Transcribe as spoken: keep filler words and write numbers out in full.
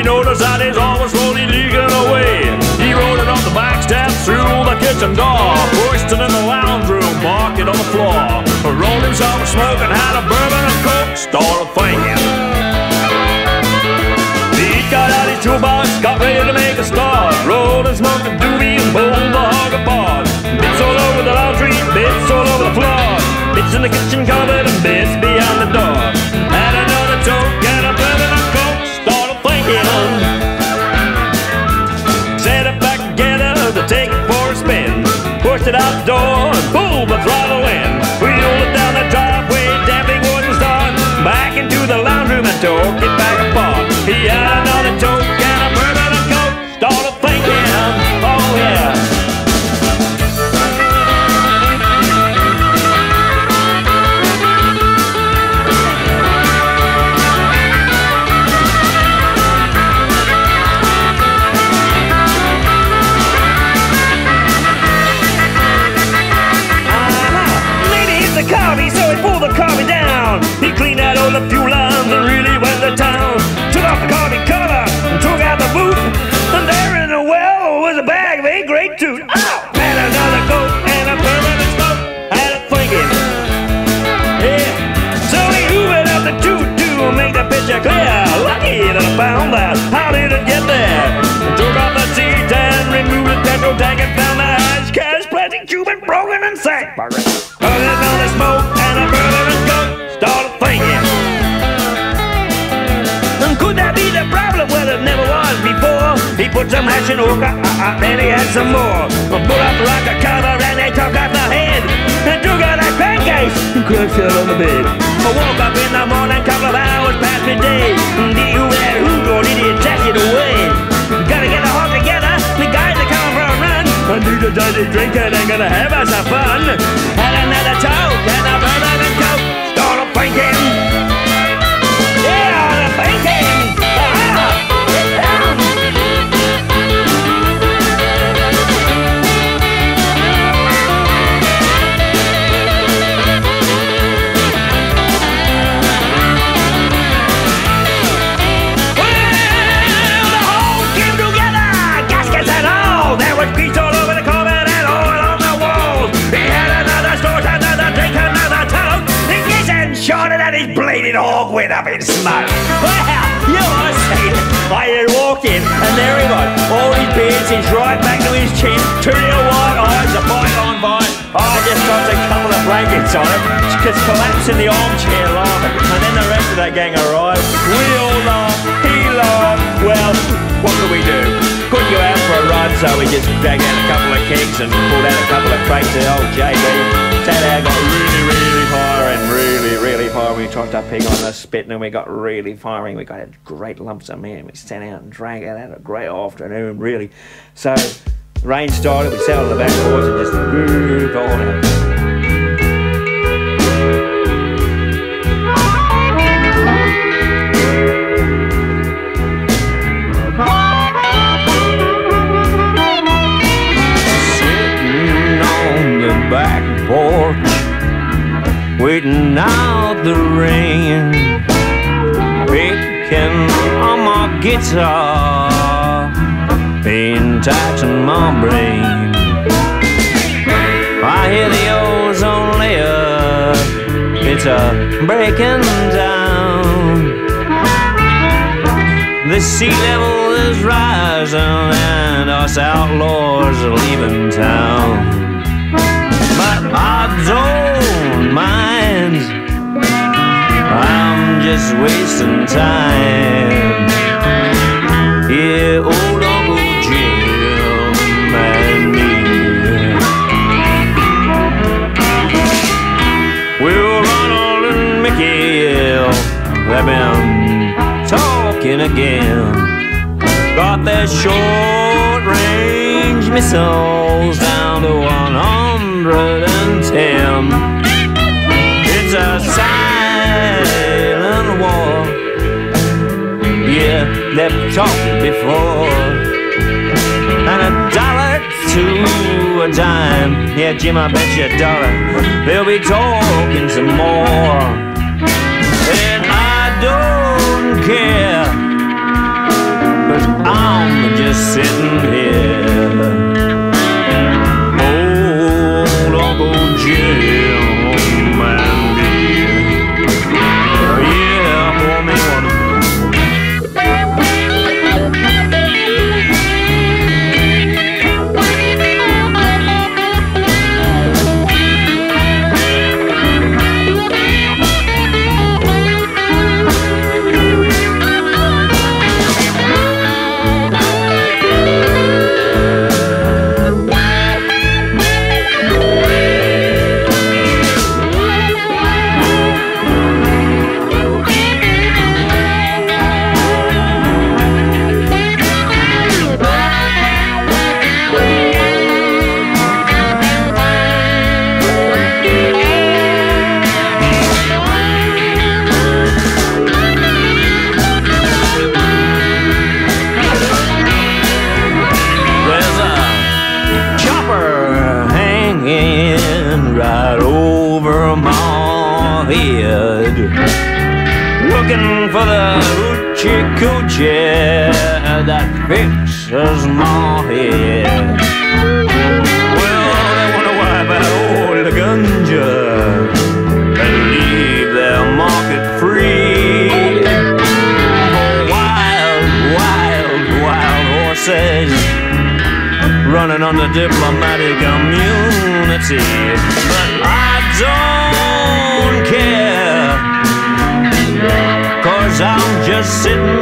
He noticed that his arm was slowly leaking away. He rolled it on the back steps through the kitchen door, pushed it in the lounge room, marked it on the floor, rolled himself a smoke and had a bourbon and coke, started thinking. He got out his toolbox, got ready to make a start, rolled and smoked a doobie and bowled the hog apart. Bits all over the laundry, bits all over the floor, bits in the kitchen cupboard and bits beyond the door. Had another toke, got a bourbon and coke, started thinking. Set it back together to take it for a spin, pushed it out the door and pulled the throttle in. Wheeled it down the driveway, damn thing wouldn't start, back into the lounge room and took it back apart. He had another toke and a bourbon and coke, started thinking. Oh yeah. So he pulled the carby down. He cleaned out all the fuel lines and really went to town. Took off the carby cover and took out the boot, and there in the well was a bag of eight great toot. Oh! Had another goat and a permanent smoke, had it thinking. Yeah. So he hoovered up the toot to make the picture clear. Lucky that I found that. How did it get there? Took off the seat and removed the petrol tank and found the hatch cash, plastic tube and broken and sack. He put some hash in hookah, uh, uh, and he had some more. Pulled up like a cover and they took out the head, and took out that pancake and crushed it on the bed. I woke up in the morning, couple of hours past midday. Did you that hoot or did you dash it away? Gotta get the heart together, the guys are coming for a run. I need a dirty drink and I'm gonna have us a fun. Had another toke and a brother and coke, started thinking. Yeah, the thinking. Hog went up in smoke. Wow, you ought to see it. I walked in and there he was, all his beard singed right back to his chin, two little wide eyes, a bygone vine. I just got a couple of blankets on him, just collapsed in the armchair laughing. And then the rest of that gang arrived. We all laughed, he laughed. Well, what could we do? Couldn't go out for a ride, so we just dragged out a couple of kegs and pulled out a couple of crates of old J B. Sat out, got really, really high and really, really high. We chopped our pig on the spit and then we got really firing. We got great lumps of meat and we sat out and drank out. Had a great afternoon, really. So, rain started, we sat on the back porch and just moved on out. Back porch, waiting out the rain, picking on my guitar, being tight in my brain. I hear the ozone layer, it's a breaking down. The sea level is rising and us outlaws are leaving town. Odds on mine, I'm just wasting time. Yeah, old Uncle Jim and me. Well, Ronald and Mickey, they've been talking again. Got their short-range missiles down to one hundred. Him. It's a silent war. Yeah, they've talked before. And a dollar to a dime. Yeah, Jim, I bet you a dollar they'll be talking some more. And I don't care. sitting here. Old Uncle Jim and me. Yeah, pour me head, looking for the hoochie coochie that fixes my head. Well, they wanna wipe out old ganja and leave their market free for wild, wild, wild horses running on the diplomatic immunity. But I don't care, 'cause I'm just sitting